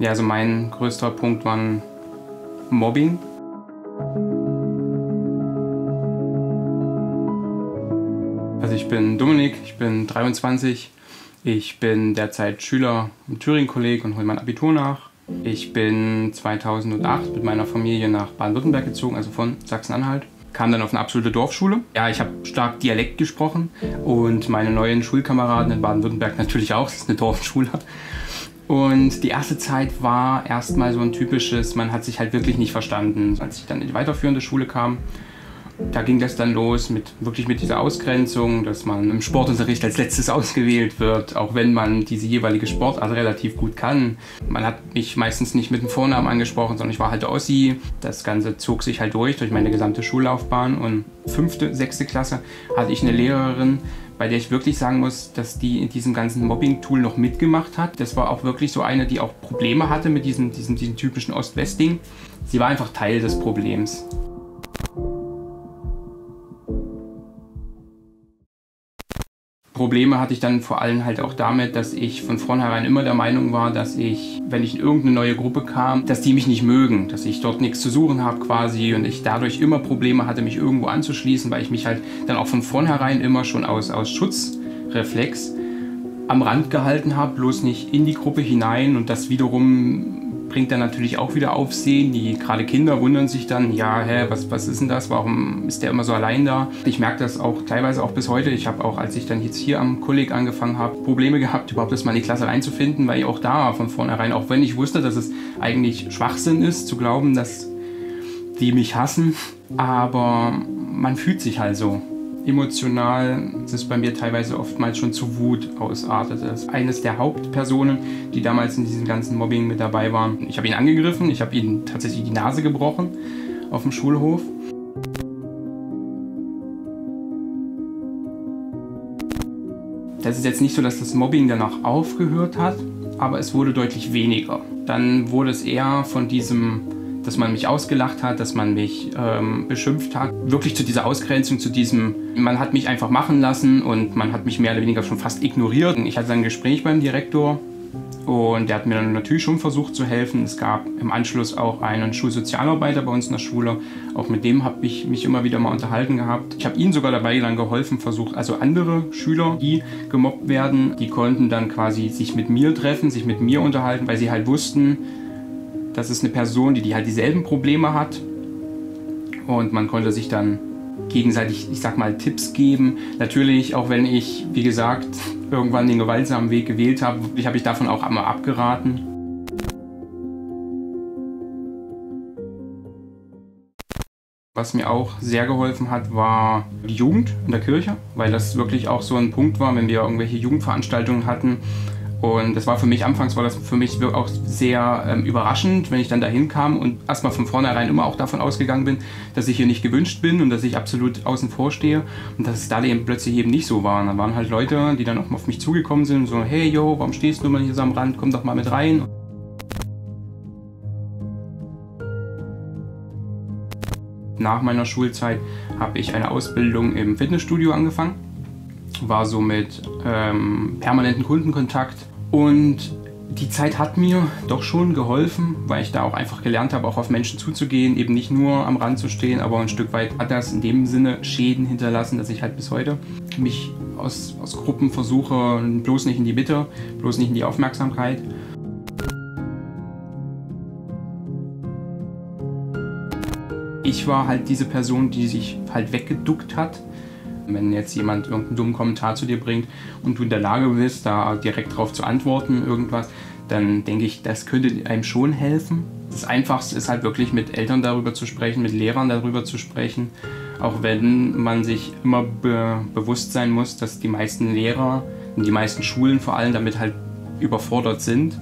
Ja, also mein größter Punkt war Mobbing. Also ich bin Dominik, ich bin 23. Ich bin derzeit Schüler im Thüringen-Kolleg und hole mein Abitur nach. Ich bin 2008 mit meiner Familie nach Baden-Württemberg gezogen, also von Sachsen-Anhalt. Kam dann auf eine absolute Dorfschule. Ja, ich habe stark Dialekt gesprochen und meine neuen Schulkameraden in Baden-Württemberg natürlich auch, das ist eine Dorfschule. Und die erste Zeit war erstmal so ein typisches, man hat sich halt wirklich nicht verstanden. Als ich dann in die weiterführende Schule kam, da ging das dann los mit dieser Ausgrenzung, dass man im Sportunterricht als letztes ausgewählt wird, auch wenn man diese jeweilige Sportart relativ gut kann. Man hat mich meistens nicht mit dem Vornamen angesprochen, sondern ich war halt Ossi. Das Ganze zog sich halt durch meine gesamte Schullaufbahn. Und 5., 6. Klasse hatte ich eine Lehrerin, bei der ich wirklich sagen muss, dass die in diesem ganzen Mobbing-Tool noch mitgemacht hat. Das war auch wirklich so eine, die auch Probleme hatte mit diesem typischen Ost-West-Ding. Sie war einfach Teil des Problems. Probleme hatte ich dann vor allem halt auch damit, dass ich von vornherein immer der Meinung war, dass ich, wenn ich in irgendeine neue Gruppe kam, dass die mich nicht mögen, dass ich dort nichts zu suchen habe quasi und ich dadurch immer Probleme hatte, mich irgendwo anzuschließen, weil ich mich halt dann auch von vornherein immer schon aus Schutzreflex am Rand gehalten habe, bloß nicht in die Gruppe hinein und das wiederum bringt dann natürlich auch wieder Aufsehen, die gerade Kinder wundern sich dann, ja, hä, was ist denn das, warum ist der immer so allein da? Ich merke das auch teilweise auch bis heute, ich habe auch, als ich dann jetzt hier am Kolleg angefangen habe, Probleme gehabt, überhaupt erstmal in die Klasse reinzufinden, weil ich auch da von vornherein, auch wenn ich wusste, dass es eigentlich Schwachsinn ist, zu glauben, dass die mich hassen, aber man fühlt sich halt so. Emotional ist es bei mir teilweise oftmals schon zu Wut ausartet. Das ist eines der Hauptpersonen, die damals in diesem ganzen Mobbing mit dabei waren. Ich habe ihn angegriffen, ich habe ihm tatsächlich die Nase gebrochen auf dem Schulhof. Das ist jetzt nicht so, dass das Mobbing danach aufgehört hat, aber es wurde deutlich weniger. Dann wurde es eher von diesem, dass man mich ausgelacht hat, dass man mich beschimpft hat. Wirklich zu dieser Ausgrenzung, zu diesem, man hat mich einfach machen lassen und man hat mich mehr oder weniger schon fast ignoriert. Ich hatte ein Gespräch beim Direktor und der hat mir dann natürlich schon versucht zu helfen. Es gab im Anschluss auch einen Schulsozialarbeiter bei uns in der Schule. Auch mit dem habe ich mich immer wieder mal unterhalten gehabt. Ich habe ihnen sogar dabei dann geholfen, versucht, also andere Schüler, die gemobbt werden, die konnten dann quasi sich mit mir treffen, sich mit mir unterhalten, weil sie halt wussten, das ist eine Person, die halt dieselben Probleme hat und man konnte sich dann gegenseitig, ich sag mal, Tipps geben. Natürlich, auch wenn ich, wie gesagt, irgendwann den gewaltsamen Weg gewählt habe ich davon auch immer abgeraten. Was mir auch sehr geholfen hat, war die Jugend in der Kirche, weil das wirklich auch so ein Punkt war, wenn wir irgendwelche Jugendveranstaltungen hatten. Und das war für mich, anfangs war das für mich auch sehr überraschend, wenn ich dann dahin kam und erstmal von vornherein immer auch davon ausgegangen bin, dass ich hier nicht gewünscht bin und dass ich absolut außen vor stehe und dass es da eben plötzlich eben nicht so war. Und dann waren halt Leute, die dann auch auf mich zugekommen sind und so, hey, yo, warum stehst du immer hier so am Rand, komm doch mal mit rein. Nach meiner Schulzeit habe ich eine Ausbildung im Fitnessstudio angefangen, war so mit permanenten Kundenkontakt. Und die Zeit hat mir doch schon geholfen, weil ich da auch einfach gelernt habe, auch auf Menschen zuzugehen, eben nicht nur am Rand zu stehen, aber ein Stück weit hat das in dem Sinne Schäden hinterlassen, dass ich halt bis heute mich aus Gruppen versuche, bloß nicht in die Bitte, bloß nicht in die Aufmerksamkeit. Ich war halt diese Person, die sich halt weggeduckt hat. Wenn jetzt jemand irgendeinen dummen Kommentar zu dir bringt und du in der Lage bist, da direkt drauf zu antworten, irgendwas, dann denke ich, das könnte einem schon helfen. Das Einfachste ist halt wirklich mit Eltern darüber zu sprechen, mit Lehrern darüber zu sprechen, auch wenn man sich immer bewusst sein muss, dass die meisten Lehrer und die meisten Schulen vor allem damit halt überfordert sind.